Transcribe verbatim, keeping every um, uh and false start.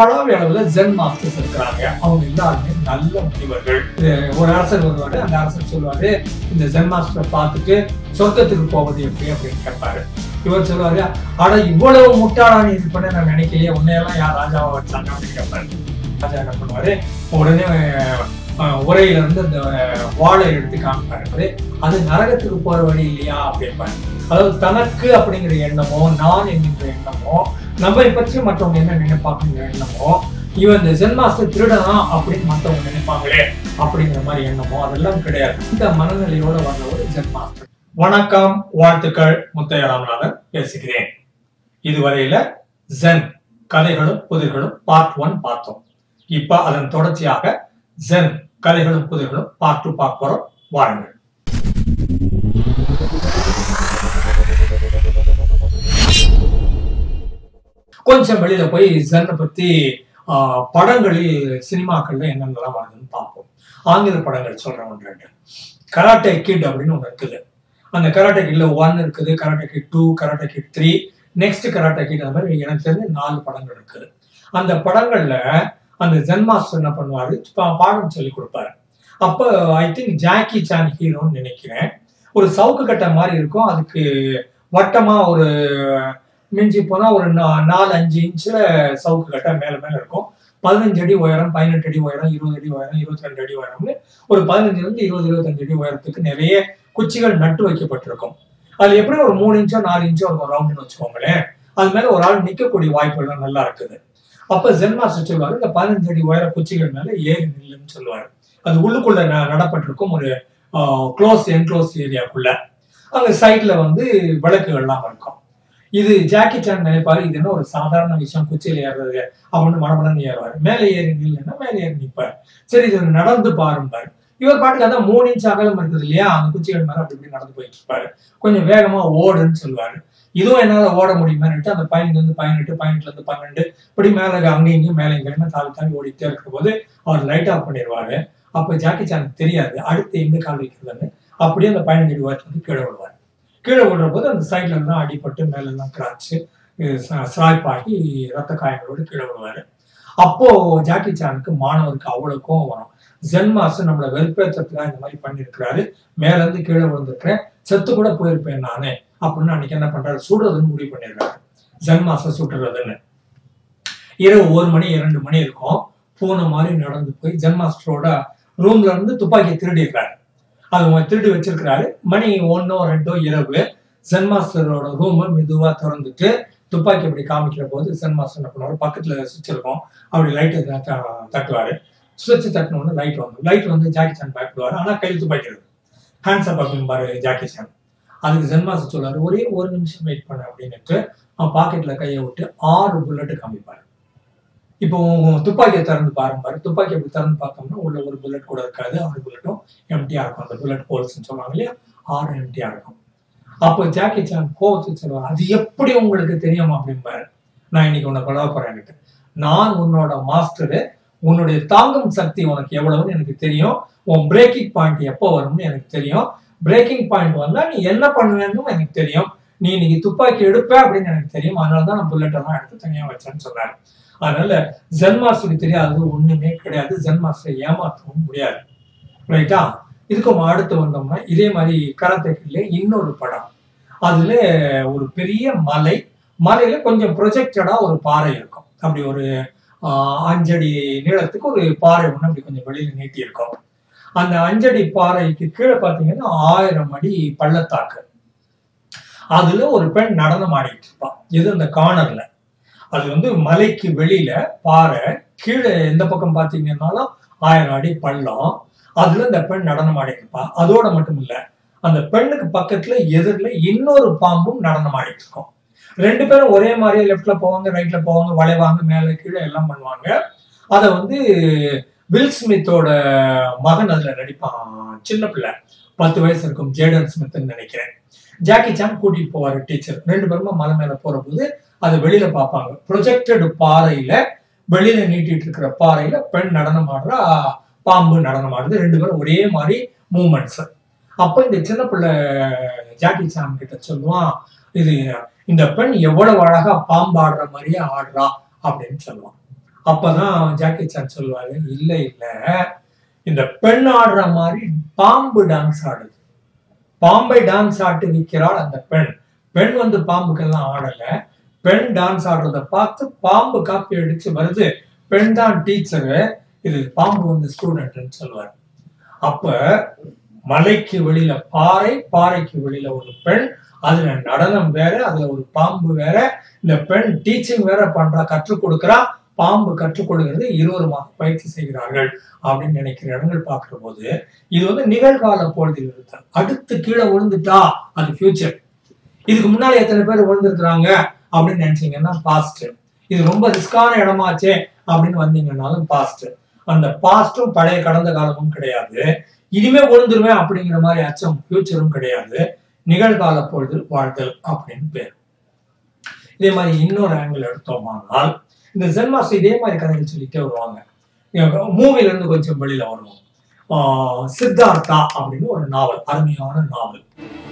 கடவுள் அளவில் gen masters இருக்கிறாங்க, அவங்க எல்லாருமே நல்ல முனிவர்கள். ஒரு அரசர் வருவாரு, அந்த அரசர் சொல்லுவாரு, இந்த ஜென் மாஸ்டரை பார்த்துட்டு சொர்க்கத்துக்கு போவது எப்படி அப்படின்னு கேட்பாரு. இவர் சொல்லுவாரு, ஆனா இவ்வளவு முட்டாளான இது பண்ண நான் நினைக்கலையே, உன்னையெல்லாம் யார் ராஜாவை வச்சாங்க அப்படின்னு கேட்பாரு. ராஜா என்ன பண்ணுவாரு, உடனே உரையில இருந்து அந்த வாழை எடுத்து காமிப்பாரு, அது நரகத்துக்கு போற வழி இல்லையா அப்படின்பாரு. அதாவது தனக்கு அப்படிங்கிற எண்ணமோ, நான் என்கின்ற எண்ணமோ, நம்மை பற்றி மற்றவங்க என்ன நினைப்பாங்கிற எண்ணமோ, இவன் இந்த ஜென் மாஸ்டர் திருடனா அப்படின்னு மற்றவங்க நினைப்பாங்களே அப்படிங்கிற மாதிரி எண்ணமோ, அதெல்லாம் கிடையாது. இந்த மனநிலையோட வந்த ஒரு ஜென் மாஸ்டர். வணக்கம், வாழ்த்துக்கள். முத்தையா ராமநாதன் பேசுகிறேன். இதுவரையில ஜென் கதைகளும் புதிர்களும் பார்ட் ஒன் பார்த்தோம். இப்ப அதன் தொடர்ச்சியாக ஜென் கதைகளும் புதிர்களும் பார்ட் டூ பார்க்க போறோம். வாருங்கள். கொஞ்சம் வெளியில போய் ஜென்னை பத்தி ஆஹ் படங்களில், சினிமாக்கள்ல என்னென்னலாம் வருதுன்னு பார்ப்போம். ஆங்கில படங்கள் சொல்றேன் ஒன்று ரெண்டு. கராட்டே கிட் அப்படின்னு ஒன்று இருக்குது. அந்த கராட்டே கிட்ல ஒன் இருக்குது, karate kit two, karate kit three, next karate kit. அந்த மாதிரி எனக்கு தெரிஞ்ச நாலு படங்கள் இருக்குது. அந்த படங்கள்ல அந்த ஜென் மாஸ்டர் என்ன பண்ணுவாரு, பாடம் சொல்லி கொடுப்பாரு. அப்போ ஐ திங்க் ஜாக்கி சான் ஹீரோன்னு நினைக்கிறேன். ஒரு சவுக்கு கட்டை மாதிரி இருக்கும், அதுக்கு வட்டமா ஒரு மிஞ்சி போனா ஒரு நாலு அஞ்சு இன்ச்சுல சவுக்கு கட்டை மேல மேல இருக்கும். பதினஞ்சு அடி உயரம், பதினெட்டு அடி உயரம், இருபது அடி உயரம், இருபத்தி ரெண்டு அடி உயரம்னு ஒரு பதினஞ்சுல இருந்து இருபது இருபத்தஞ்சு அடி உயரத்துக்கு நிறைய குச்சிகள் நட்டு வைக்கப்பட்டிருக்கும். அதுல எப்படியும் ஒரு மூணு இன்ச்சோ நாலு இன்ச்சோ ஒரு ரவுண்டுன்னு வச்சுக்கோங்களேன். அது மேல ஒரு ஆள் நிக்கக்கூடிய வாய்ப்புகள் நல்லா இருக்குது. அப்ப ஜென் மாஸ்டர் சொல்லுவாரு, இந்த பதினஞ்சு அடி உயர குச்சிகள் மேல ஏறி நில்லுன்னு சொல்லுவாரு. அது உள்ளுக்குள்ள நடப்பட்டிருக்கும் ஒரு க்ளோஸ் என்க்ளோஸ் ஏரியாக்குள்ள. அந்த சைட்ல வந்து விளக்குகள்லாம் இருக்கும். இது ஜாக்கி சான் நினைப்பாரு, இது என்ன ஒரு சாதாரண விஷயம், குச்சியில ஏறுறது அப்படின்னு மனமனன்னு ஏறுவாரு. மேலே ஏறி நில்லுன்னா மேலே ஏறி நிற்பாரு. சரி, இது நடந்து பாரும்பாரு. இவர் பாட்டுக்கு அதான் மூணு இன்ச்சு அகலம் இருக்குது இல்லையா, அந்த குச்சிகள் மேல அப்படி இப்படி நடந்து போயிட்டு இருப்பாரு. கொஞ்சம் வேகமா ஓடுன்னு சொல்லுவாரு. இதுவும் என்னால் ஓட முடியுமான்னுட்டு அந்த பையன்லேருந்து பதினெட்டு பதினெட்டுலேருந்து பன்னெண்டு இப்படி மேலே அங்கே இங்கேயும் மேலே இங்கேயுமே தாவி தாவி ஓடிக்கிட்டே இருக்கும் போது அவர் லைட் ஆஃப் பண்ணிடுவாரு. அப்போ ஜாக்கி சானுக்கு தெரியாது அடுத்து எங்கே கால் வைக்கிறதுன்னு. அப்படியே அந்த பதினஞ்சு ரூபாய்க்கு வந்து கீழே விடுவார். கீழே விடுற போது அந்த சைட்ல இருந்தா அடிப்பட்டு மேலெல்லாம் கிராச்சு ஸ்ராய்ப்பாகி ரத்த காயங்களோடு கீழே விடுவார். அப்போ ஜாக்கி சானுக்கு மாணவருக்கு அவ்வளோ கோவம் வரும். ஜென் மாஸ்டர் நம்மளை வெறுப்பேற்றத்துக்காக இந்த மாதிரி பண்ணியிருக்கிறாரு, மேலேருந்து கீழே விழுந்துருக்கிறேன், செத்து கூட போயிருப்பேன் நானே அப்படின்னு அன்னைக்கு என்ன பண்றாரு, சுடுறதுன்னு முடிவு பண்ணிடுறாரு. ஜென் மாஸ்டர் சுட்டுறதுன்னு. இரவு ஒரு மணி இரண்டு மணி இருக்கும். பூனை மாதிரி நடந்து போய் ஜென் மாஸ்டரோட ரூம்ல இருந்து துப்பாக்கியை திருடிடுறாரு. அது திருடி வச்சிருக்கிறாரு. மணி ஒன்னோ ரெண்டோ இரவு ஜென் மாஸ்டரோட ரூம் மெதுவா திறந்துட்டு துப்பாக்கி அப்படி காமிக்கிற போது ஜென் மாஸ்டர் என்ன பண்ணுவாரு, பக்கத்துல சுவிட்ச் இருக்கும், அப்படி லைட்டு தட்டுவாரு. சுவிட்ச் தட்டினோன்னு லைட் வந்து லைட் வந்து ஜாக்கி சான் பயப்படுவாரு. ஆனா கையில் துப்பாக்கிடுது. ஹேண்ட்ஸ் அப் அப்படிம்பாரு ஜாக்கி சான். அதுக்கு ஜென் மாஸ்டர் சொல்லாரு, ஒரே ஒரு நிமிஷம் வெயிட் பண்ண அப்படின்னுட்டு அவன் பாக்கெட்ல கையை விட்டு ஆறு புல்லட்டு காமிப்பாரு. இப்போ துப்பாக்கியை திறந்து பாரும்பாரு. துப்பாக்கி அப்படி திறந்து பார்த்தோம்னா உள்ள ஒரு புல்லட் கூட இருக்காது, ஆறு புல்லட்டும் எம்டியா இருக்கும். அந்த புல்லட் ஹோல்ஸ்ன்னு சொல்லுவாங்க இல்லையா, ஆறு எம்டியா இருக்கும். அப்போ ஜாக்கி சான் கோவத்தை சொல்லுவாரு, அது எப்படி உங்களுக்கு தெரியுமா அப்படின்பாரு. நான் இன்னைக்கு உன்னை கொள்ள போறேன், எனக்கு நான் உன்னோட மாஸ்டரு, உன்னுடைய தாங்கும் சக்தி உனக்கு எவ்வளவுன்னு எனக்கு தெரியும், உன் பிரேக்கிங் பாயிண்ட் எப்போ வரும்னு எனக்கு தெரியும், பிரேக்கிங் பாயிண்ட் வந்தா நீ என்ன பண்ணுவேன்னு எனக்கு தெரியும், நீ இன்னைக்கு துப்பாக்கி எடுப்ப அப்படின்னு எனக்கு தெரியும், அதனாலதான் நான் புல்லட்டெல்லாம் எடுத்து தனியா வச்சேன்னு சொன்னாரு. அதனால ஜென் மாஸ்டருக்கு தெரியாது ஒண்ணுமே கிடையாது. ஜென் மாஸ்டரை ஏமாற்றவும் முடியாது. ரைட்டா? இதுக்கு அடுத்து வந்தோம்னா இதே மாதிரி கராத்தேக்கிலே இன்னொரு படம். அதுல ஒரு பெரிய மலை, மலையில கொஞ்சம் ப்ரொஜெக்டடா ஒரு பாறை இருக்கும். அப்படி ஒரு ஆஹ் அஞ்சடி நீளத்துக்கு ஒரு பாறை ஒண்ணு அப்படி கொஞ்சம் வெளியில நீட்டி இருக்கும். அந்த அஞ்சடி பாறைக்கு கீழே பார்த்தீங்கன்னா ஆயிரம் அடி பள்ளத்தாக்கு. அதுல ஒரு பெண் நடனம் ஆடிட்டு இருப்பான். இது அந்த கார்னர்ல. அது வந்து மலைக்கு வெளியில பாறை, கீழே எந்த பக்கம் பார்த்தீங்கன்னாலும் ஆயிரம் அடி பள்ளம். அதுல இந்த பெண் நடனம் ஆடிட்டு இருப்பா. அதோட மட்டும் இல்ல, அந்த பெண்ணுக்கு பக்கத்துல எதிரில இன்னொரு பாம்பும் நடனம் ஆடிட்டு இருக்கும். ரெண்டு பேரும் ஒரே மாதிரி லெஃப்ட்ல போவாங்க, ரைட்ல போவாங்க, வளைவாங்க, மேல கீழே எல்லாம் பண்ணுவாங்க. அதை வந்து வில் ஸ்மித்தோட மகன் அதுல நடிப்பான். சின்ன பிள்ளை, பத்து வயசு இருக்கும், ஜேடன் ஸ்மித்ன்னு நினைக்கிறேன். ஜாக்கி சான் கூட்டிட்டு போவாரு டீச்சர். ரெண்டு பேருமா மலை மேல போற போது அதை வெளியில பார்ப்பாங்க. ப்ரொஜெக்டட் பாறையில, வெளியில நீட்டிட்டு இருக்கிற பாறையில பெண் நடனம் ஆடுறா, பாம்பு நடனம் ஆடுறது, ரெண்டு பேரும் ஒரே மாதிரி மூமெண்ட்ஸ். அப்ப இந்த சின்ன பிள்ளை ஜாக்கி சான் கிட்ட சொல்லுவான், இது இந்த பெண் எவ்வளவு அழகா பாம்பு ஆடுற மாதிரியே ஆடுறா அப்படின்னு சொல்லுவான். அப்பதான் ஜாக்கி சான் சொல்லுவாங்க, இல்லை இல்லை இந்த பெண் ஆடுற மாதிரி பாம்பு டான்ஸ் ஆடுது, பாம்பை டான்ஸ் ஆட்டு நிற்கிறாள் அந்த பெண். பெண் வந்து பாம்புக்கெல்லாம் ஆடலை, பெண் டான்ஸ் ஆடுறத பார்த்து பாம்பு காப்பி அடிச்சு வருது, பெண் தான் டீச்சரு, இது பாம்பு வந்து ஸ்டூடெண்ட்னு சொல்லுவார். அப்ப மலைக்கு வெளியில பாறை, பாறைக்கு வெளியில ஒரு பெண், அதுல நடனம் வேற, அதுல ஒரு பாம்பு வேற, இந்த பெண் டீச்சிங் வேற பண்றா, கற்றுக் கொடுக்குறா, பாம்பு கற்றுக் கொடுக்கிறது, இருவருமாக பயிற்சி செய்கிறார்கள் அப்படின்னு நினைக்கிற இடங்கள் பார்க்கிற போது இது வந்து நிகழ்கால பொழுதில் இருந்தால். அடுத்து கீழே விழுந்துட்டா அது ஃபியூச்சர். இதுக்கு முன்னாடி எத்தனை பேர் விழுந்துருக்குறாங்க அப்படின்னு நினைச்சீங்கன்னா பாஸ்ட். இது ரொம்ப ரிஸ்கான இடமாச்சே அப்படின்னு வந்தீங்கன்னாலும் பாஸ்ட். அந்த பாஸ்டும் பழைய கடந்த காலமும் கிடையாது, இனிமே விழுந்துருவேன் அப்படிங்கிற மாதிரி அச்சம் ஃபியூச்சரும் கிடையாது. நிகழ்கால பொழுதில் வாழ்தல் அப்படின்னு பேர். இதே மாதிரி இன்னொரு ஆங்கிள் எடுத்தோம்னால் இந்த ஜென் மாஸ்டர் இதே மாதிரி கதைகள் சொல்லிட்டே வருவாங்க. மூவில இருந்து கொஞ்சம் வெளியில வருவோம். சித்தார்த்தா அப்படின்னு ஒரு நாவல், அருமையான நாவல்.